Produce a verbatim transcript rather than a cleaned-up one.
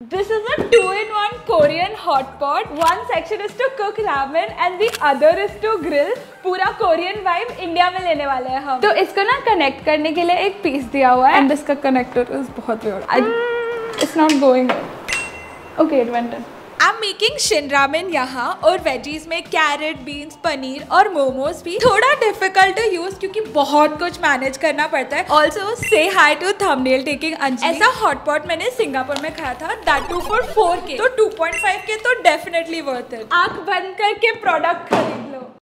This is a two in one Korean hot pot. One section is to cook ramen and the other is to grill. पूरा Korean vibe India में लेने वाले हैं हम। तो इसको ना कनेक्ट करने के लिए एक पीस दिया हुआ है। And इसका कनेक्टर is बहुत weird. It's not going. Okay, it went in. I'm making Shin Ramen यहाँ और वेजीज में कैरेट, बीन्स, पनीर और मोमोज भी। थोड़ा डिफिकल्ट टू यूज क्योंकि बहुत कुछ मैनेज करना पड़ता है। ऑल्सो से high to thumbnail taking Anjali. ऐसा हॉटपॉट मैंने सिंगापुर में खाया था, दैट टू फॉर फोर के, तो टू पॉइंट फाइव के तो डेफिनेटली वर्थ इट। आंख बंद करके प्रोडक्ट खरीद